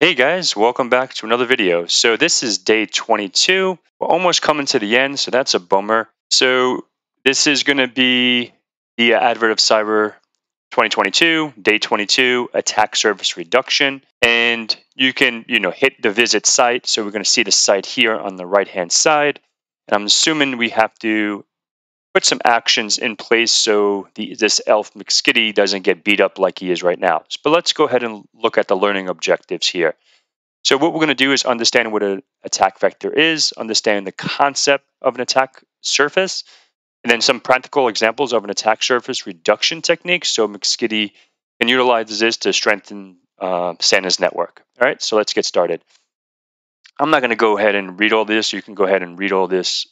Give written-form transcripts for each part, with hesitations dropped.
Hey guys, welcome back to another video. So this is day 22. We're almost coming to the end, so that's a bummer. So this is going to be the Advent of Cyber 2022, day 22, attack surface reduction. And you can, hit the visit site. So we're going to see the site here on the right-hand side. And I'm assuming we have to put some actions in place so this elf McSkidy doesn't get beat up like he is right now. But let's go ahead and look at the learning objectives here. So what we're going to do is understand what an attack vector is, understand the concept of an attack surface, and then some practical examples of an attack surface reduction technique. So McSkidy can utilize this to strengthen Santa's network. All right, so let's get started. I'm not going to go ahead and read all this. You can go ahead and read all this.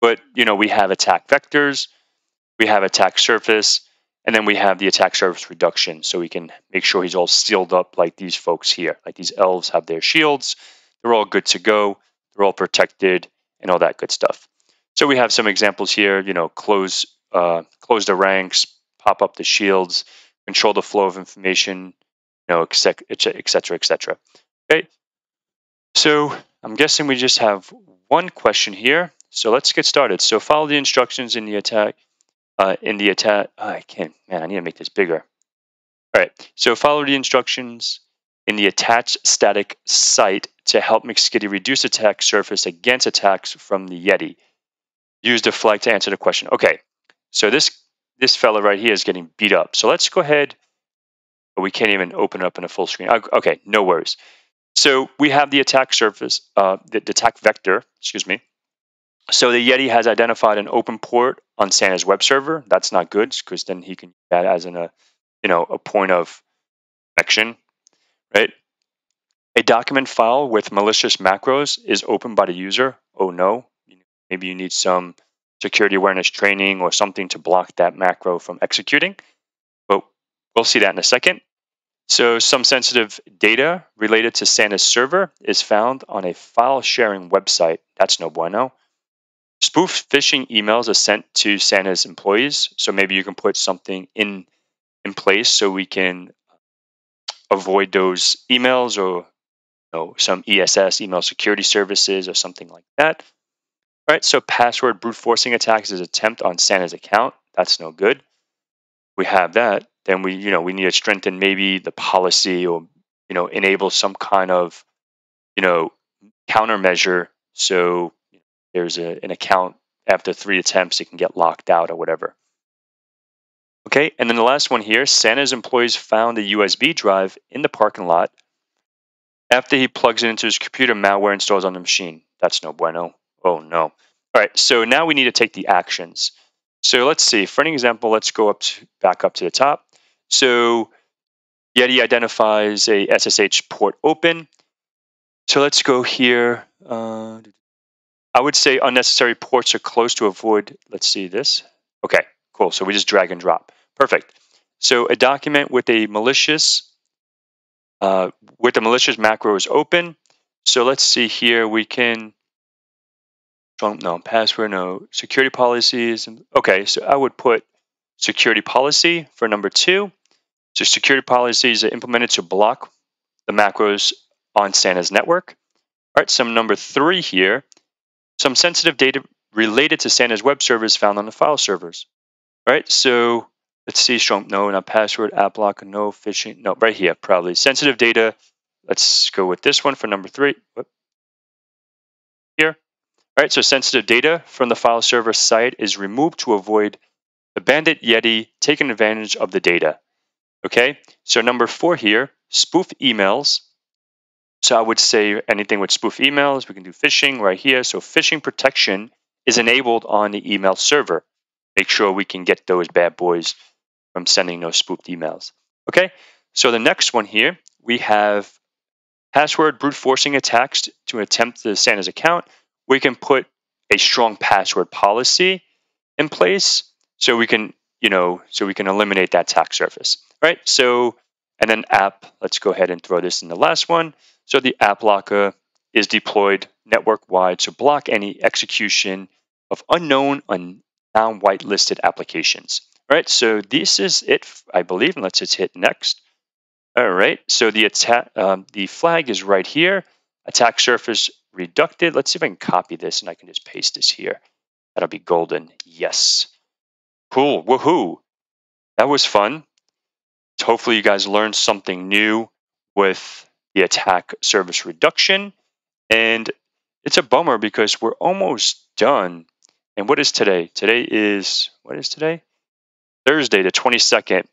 But, we have attack vectors, we have attack surface, and then we have the attack surface reduction. So we can make sure he's all sealed up like these folks here. Like these elves have their shields. They're all good to go. They're all protected and all that good stuff. So we have some examples here, close the ranks, pop up the shields, control the flow of information, et cetera, et cetera, et cetera. Okay. So I'm guessing we just have one question here. So let's get started. So follow the instructions in the attack. I need to make this bigger. All right. So follow the instructions in the attached static site to help McSkidy reduce attack surface against attacks from the Yeti. Use the flag to answer the question. Okay, so this fella right here is getting beat up. So let's go ahead. We can't even open it up in a full screen. Okay, no worries. So we have the attack surface, the attack vector, excuse me. So the Yeti has identified an open port on Santa's web server. That's not good because then he can use that as a point of connection, right? A document file with malicious macros is opened by the user. Oh no. Maybe you need some security awareness training or something to block that macro from executing. But we'll see that in a second. So some sensitive data related to Santa's server is found on a file sharing website. That's no bueno. Spoof phishing emails are sent to Santa's employees. So maybe you can put something in place so we can avoid those emails or some ESS, email security services or something like that. All right, so password brute forcing attacks is an attempt on Santa's account. That's no good. We have that. Then we need to strengthen maybe the policy or enable some kind of countermeasure. So there's an account after 3 attempts, it can get locked out or whatever. Okay, and then the last one here: Santa's employees found a USB drive in the parking lot. After he plugs it into his computer, malware installs on the machine. That's no bueno. Oh, no. All right, so now we need to take the actions. So let's see. For an example, let's go back up to the top. So Yeti identifies a SSH port open. So let's go here. I would say unnecessary ports are closed to avoid. Let's see this. Okay, cool. So we just drag and drop. Perfect. So a document with a malicious macro is open. So let's see here. We can... No password, no security policies. Okay, so I would put security policy for number 2. So security policies are implemented to block the macros on Santa's network. All right, so number 3 here, some sensitive data related to Santa's web servers found on the file servers. All right, so let's see, no, not password, AppLocker, no phishing, no, right here, probably sensitive data. Let's go with this one for number 3. Whoop. Here. All right, so sensitive data from the file server site is removed to avoid the bandit Yeti taking advantage of the data. Okay, so number 4 here, spoof emails. So I would say anything with spoof emails, we can do phishing right here. So phishing protection is enabled on the email server. Make sure we can get those bad boys from sending those spoofed emails. Okay, so the next one here, we have password brute forcing attacks to attempt the Santa's account. We can put a strong password policy in place so we can, eliminate that attack surface, right? So, and then app, let's go ahead and throw this in the last one. So the app locker is deployed network-wide to block any execution of unknown down whitelisted applications. All right, so this is it, I believe, and let's just hit next. All right, so the flag is right here, attack surface reducted. Let's see if I can copy this and I can just paste this here. That'll be golden, yes. Cool, woohoo, that was fun. Hopefully you guys learned something new with the attack surface reduction. And it's a bummer because we're almost done. And what is today? Today is, what is today? Thursday, the 22nd.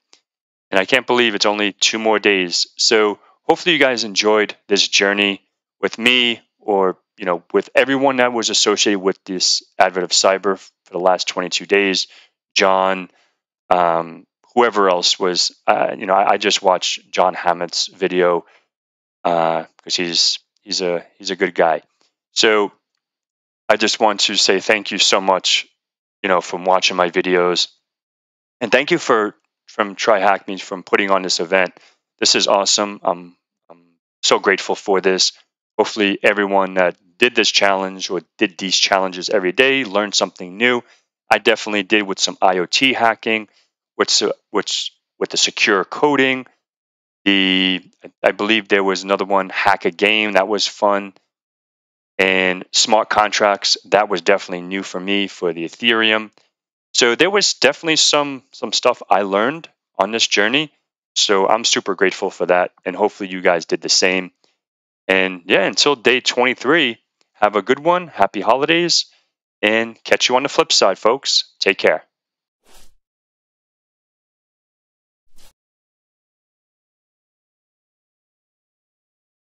And I can't believe it's only 2 more days. So hopefully you guys enjoyed this journey with me, or with everyone that was associated with this Advent of Cyber for the last 22 days. John, whoever else was, I just watched John Hammett's video because he's a good guy. So I just want to say thank you so much, for watching my videos, and thank you from TryHackMe for putting on this event. This is awesome. I'm so grateful for this. Hopefully everyone that did this challenge or did these challenges every day learned something new. I definitely did with some IoT hacking, with the secure coding. I believe there was another one, hack a game, that was fun. And smart contracts, that was definitely new for me for the Ethereum. So there was definitely some stuff I learned on this journey. So I'm super grateful for that. And hopefully you guys did the same. And yeah, until day 23, have a good one. Happy holidays. And catch you on the flip side, folks. Take care.